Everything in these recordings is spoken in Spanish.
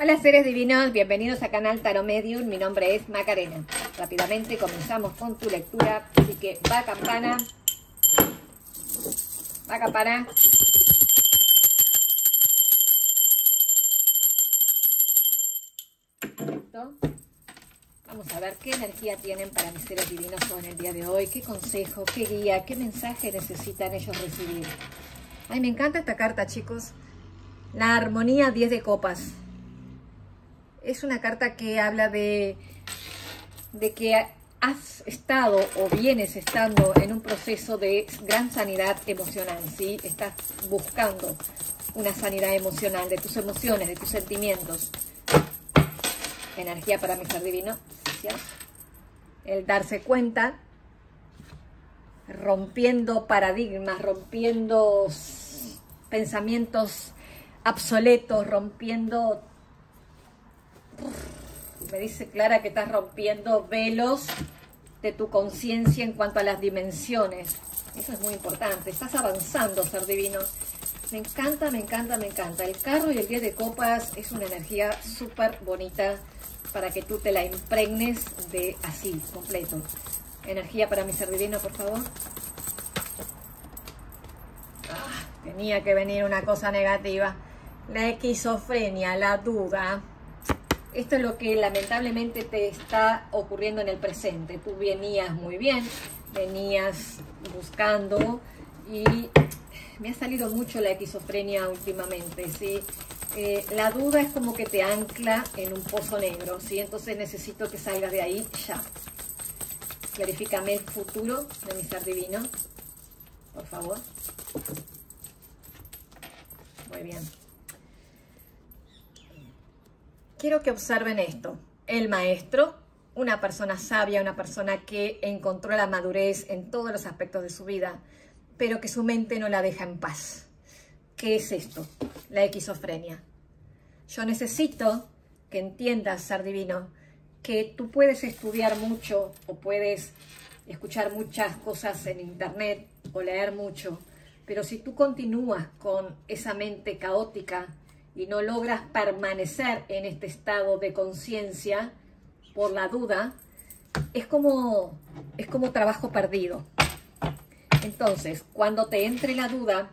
Hola seres divinos, bienvenidos a canal Tarot Medium, mi nombre es Macarena. Rápidamente comenzamos con tu lectura, así que va campana. Va campana. Perfecto. Vamos a ver qué energía tienen para mis seres divinos en el día de hoy, qué consejo, qué guía, qué mensaje necesitan ellos recibir. Ay, me encanta esta carta, chicos. La armonía 10 de copas. Es una carta que habla de que has estado o vienes estando en un proceso de gran sanidad emocional, ¿sí? Estás buscando una sanidad emocional de tus emociones, de tus sentimientos. Energía para mi ser divino. El darse cuenta, rompiendo paradigmas, rompiendo pensamientos obsoletos, rompiendo... Me dice Clara que estás rompiendo velos de tu conciencia en cuanto a las dimensiones. Eso es muy importante. Estás avanzando, ser divino. Me encanta, me encanta, me encanta. El carro y el 10 de copas es una energía súper bonita para que tú te la impregnes de así, completo. Energía para mi ser divino, por favor. Ah, tenía que venir una cosa negativa. La esquizofrenia, la duda. Esto es lo que lamentablemente te está ocurriendo en el presente. Tú venías muy bien, venías buscando y me ha salido mucho la esquizofrenia últimamente, ¿sí? La duda es como que te ancla en un pozo negro, ¿sí? Entonces necesito que salgas de ahí ya. Clarifícame el futuro de mi ser divino, por favor. Muy bien. Quiero que observen esto. El maestro, una persona sabia, una persona que encontró la madurez en todos los aspectos de su vida, pero que su mente no la deja en paz. ¿Qué es esto? La esquizofrenia. Yo necesito que entiendas, ser divino, que tú puedes estudiar mucho o puedes escuchar muchas cosas en internet o leer mucho, pero si tú continúas con esa mente caótica, y no logras permanecer en este estado de conciencia por la duda, es como trabajo perdido. Entonces, cuando te entre la duda,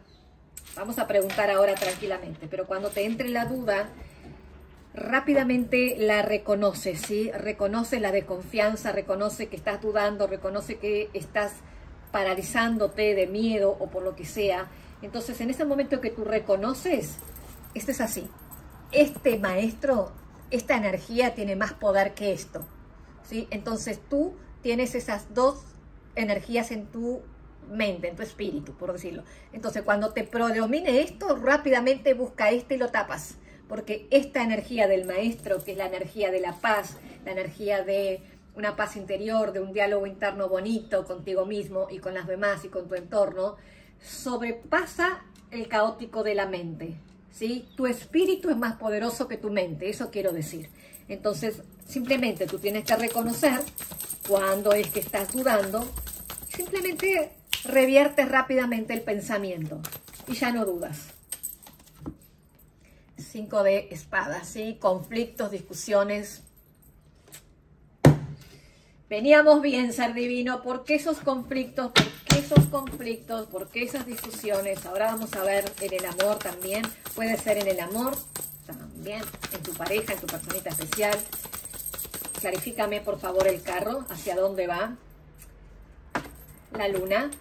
vamos a preguntar ahora tranquilamente, pero cuando te entre la duda, rápidamente la reconoces, ¿sí? Reconoce la desconfianza, reconoce que estás dudando, reconoce que estás paralizándote de miedo o por lo que sea. Entonces, en ese momento que tú reconoces, esto es así. Este maestro, esta energía tiene más poder que esto, ¿sí? Entonces tú tienes esas dos energías en tu mente, en tu espíritu, por decirlo. Entonces cuando te predomine esto, rápidamente busca este y lo tapas. Porque esta energía del maestro, que es la energía de la paz, la energía de una paz interior, de un diálogo interno bonito contigo mismo y con las demás y con tu entorno, sobrepasa el caótico de la mente. ¿Sí? Tu espíritu es más poderoso que tu mente, eso quiero decir. Entonces, simplemente tú tienes que reconocer cuando es que estás dudando, simplemente reviertes rápidamente el pensamiento y ya no dudas. 5 de espadas, ¿sí? Conflictos, discusiones. Veníamos bien, ser divino, ¿por qué esos conflictos? ¿Por qué esas discusiones? Ahora vamos a ver en el amor también. Puede ser en el amor también, en tu pareja, en tu personita especial. Clarifícame, por favor, el carro. ¿Hacia dónde va? La luna.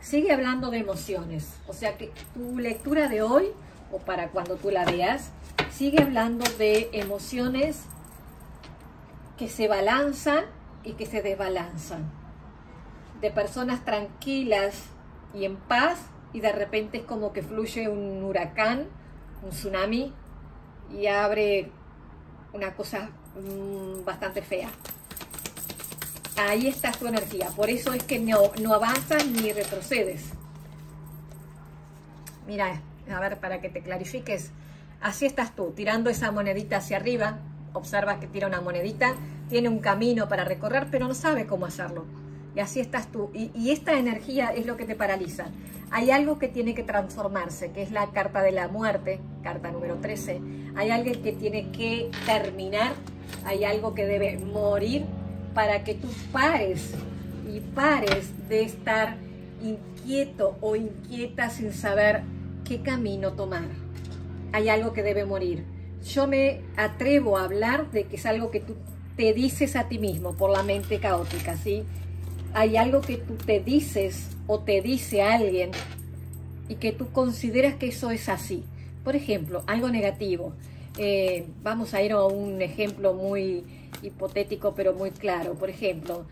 Sigue hablando de emociones. O sea que tu lectura de hoy, o para cuando tú la veas, sigue hablando de emociones que se balanzan y que se desbalanzan. De personas tranquilas y en paz, y de repente es como que fluye un huracán, un tsunami, y abre una cosa bastante fea. Ahí está tu energía, por eso es que no avanzas ni retrocedes. Mira, a ver, para que te clarifiques, así estás tú, tirando esa monedita hacia arriba. Observas que tira una monedita, tiene un camino para recorrer, pero no sabe cómo hacerlo. y así estás tú. Y esta energía es lo que te paraliza. Hay algo que tiene que transformarse, que es la carta de la muerte, carta número 13. Hay alguien que tiene que terminar, hay algo que debe morir para que tú pares y pares de estar inquieto o inquieta sin saber qué camino tomar. Hay algo que debe morir. Yo me atrevo a hablar de que es algo que tú te dices a ti mismo por la mente caótica, ¿sí? Hay algo que tú te dices o te dice a alguien y que tú consideras que eso es así. Por ejemplo, algo negativo. Vamos a ir a un ejemplo muy hipotético pero muy claro. Por ejemplo,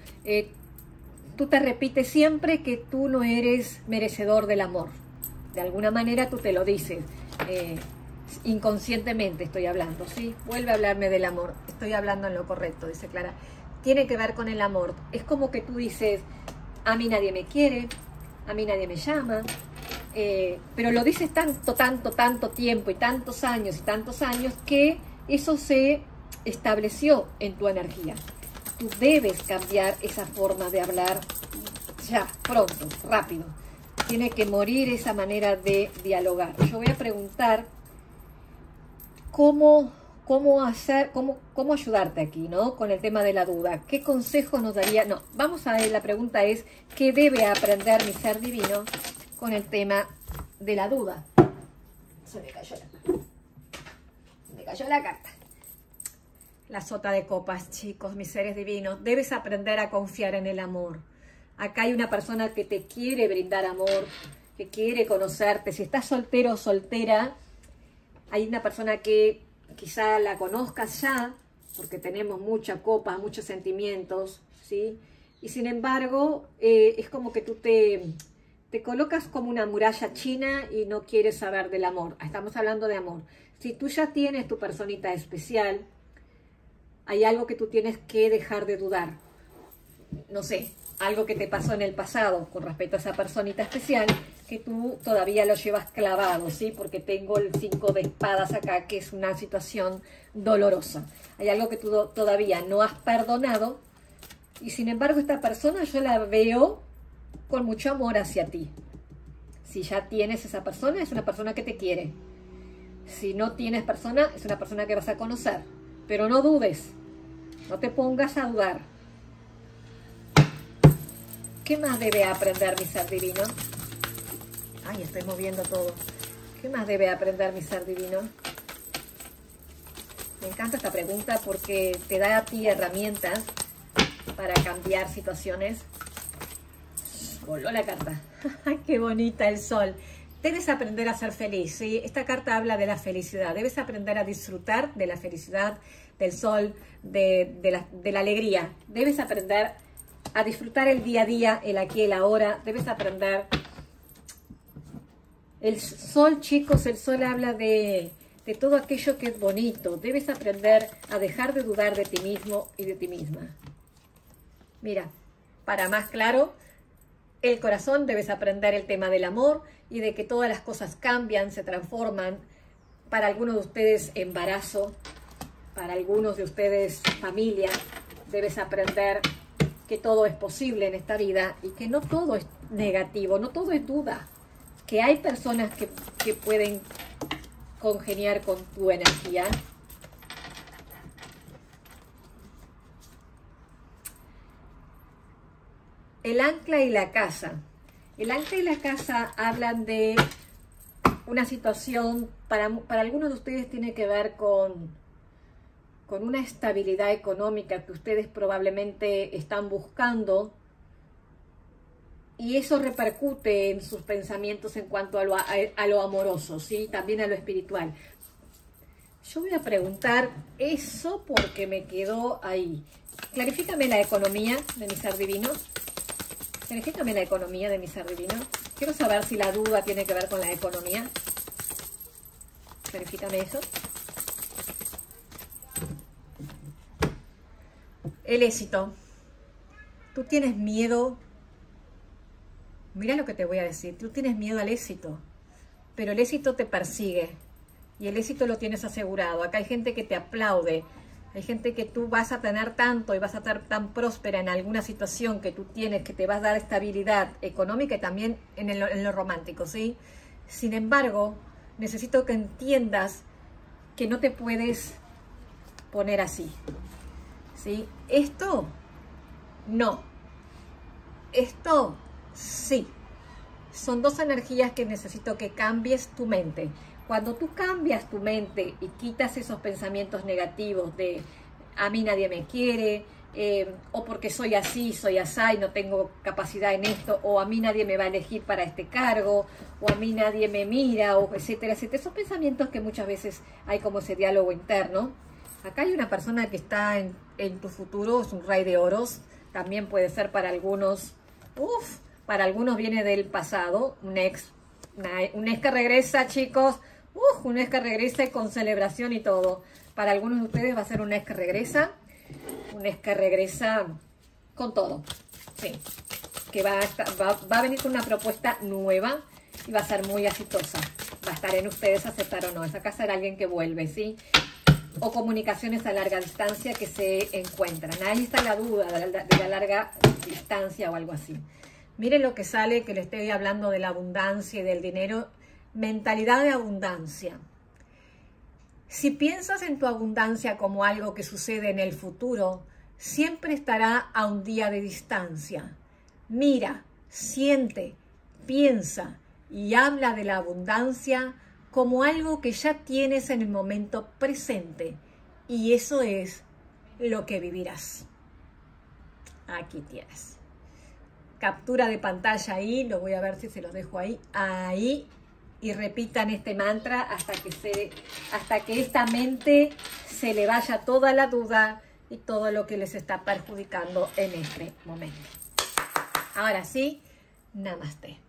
tú te repites siempre que tú no eres merecedor del amor. De alguna manera tú te lo dices. Inconscientemente estoy hablando, ¿sí? Vuelve a hablarme del amor. Estoy hablando en lo correcto, dice Clara. Tiene que ver con el amor. Es como que tú dices, a mí nadie me quiere, a mí nadie me llama, pero lo dices tanto tiempo y tantos años que eso se estableció en tu energía. Tú debes cambiar esa forma de hablar ya, pronto, rápido. Tiene que morir esa manera de dialogar. Yo voy a preguntar cómo ayudarte aquí, ¿no? Con el tema de la duda. ¿Qué consejos nos daría? No, vamos a ver, la pregunta es, ¿qué debe aprender mi ser divino con el tema de la duda? Se me cayó la carta. La sota de copas, chicos, mis seres divinos. Debes aprender a confiar en el amor. Acá hay una persona que te quiere brindar amor, que quiere conocerte. Si estás soltero o soltera, hay una persona que quizá la conozcas ya, porque tenemos mucha copa, muchos sentimientos, ¿sí? Y sin embargo, es como que tú te colocas como una muralla china y no quieres saber del amor. Estamos hablando de amor. Si tú ya tienes tu personita especial, hay algo que tú tienes que dejar de dudar. No sé, algo que te pasó en el pasado con respecto a esa personita especial, que tú todavía lo llevas clavado, ¿sí? Porque tengo el 5 de espadas acá, que es una situación dolorosa. Hay algo que tú todavía no has perdonado y sin embargo esta persona yo la veo con mucho amor hacia ti. Si ya tienes esa persona, es una persona que te quiere. Si no tienes persona, es una persona que vas a conocer. Pero no dudes, no te pongas a dudar. ¿Qué más debe aprender mi ser divino? Ay, estoy moviendo todo. ¿Qué más debe aprender mi ser divino? Me encanta esta pregunta porque te da a ti herramientas para cambiar situaciones. Voló la carta. ¡Qué bonita el sol! Debes aprender a ser feliz, ¿sí? Esta carta habla de la felicidad. Debes aprender a disfrutar de la felicidad, del sol, de la alegría. Debes aprender a disfrutar el día a día, el aquí, el ahora. Debes aprender... El sol, chicos, el sol habla de todo aquello que es bonito. Debes aprender a dejar de dudar de ti mismo y de ti misma. Mira, para más claro, el corazón, debes aprender el tema del amor y de que todas las cosas cambian, se transforman. Para algunos de ustedes, embarazo. Para algunos de ustedes, familia. Debes aprender que todo es posible en esta vida y que no todo es negativo, no todo es duda. Que hay personas que pueden congeniar con tu energía. El ancla y la casa. El ancla y la casa hablan de una situación, para algunos de ustedes tiene que ver con una estabilidad económica que ustedes probablemente están buscando. Y eso repercute en sus pensamientos en cuanto a lo amoroso, ¿sí? También a lo espiritual. Yo voy a preguntar eso porque me quedó ahí. Clarifícame la economía de mi ser divino. Clarifícame la economía de mi ser divino. Quiero saber si la duda tiene que ver con la economía. Clarifícame eso. El éxito. Tú tienes miedo... Mira lo que te voy a decir, tú tienes miedo al éxito, pero el éxito te persigue y el éxito lo tienes asegurado. Acá hay gente que te aplaude, Hay gente que tú vas a tener tanto y vas a estar tan próspera en alguna situación que tú tienes, que te vas a dar estabilidad económica y también en lo romántico, ¿sí? Sin embargo, necesito que entiendas que no te puedes poner así, ¿sí? Esto, no. Esto, sí. Son dos energías que necesito que cambies tu mente. Cuando tú cambias tu mente y quitas esos pensamientos negativos de a mí nadie me quiere, o porque soy así, soy asá y no tengo capacidad en esto, o a mí nadie me va a elegir para este cargo, o a mí nadie me mira, o etcétera, etcétera. Esos pensamientos que muchas veces hay como ese diálogo interno. Acá hay una persona que está en tu futuro, es un rey de oros, también puede ser para algunos, uff, para algunos viene del pasado, un ex que regresa, chicos, uff, un ex que regresa con celebración y todo. Para algunos de ustedes va a ser un ex que regresa. Un ex que regresa con todo, sí, que va a venir con una propuesta nueva y va a ser muy exitosa. Va a estar en ustedes aceptar o no. Esa casa era alguien que vuelve, ¿sí? O comunicaciones a larga distancia que se encuentran. Ahí está la duda de la larga distancia o algo así. Miren lo que sale, que le estoy hablando de la abundancia y del dinero. Mentalidad de abundancia. Si piensas en tu abundancia como algo que sucede en el futuro, siempre estará a un día de distancia. Mira, siente, piensa y habla de la abundancia como algo que ya tienes en el momento presente. Y eso es lo que vivirás. Aquí tienes. Captura de pantalla ahí, lo voy a ver si se los dejo ahí. Ahí. Y repitan este mantra hasta que esta mente se le vaya toda la duda y todo lo que les está perjudicando en este momento. Ahora sí, namaste.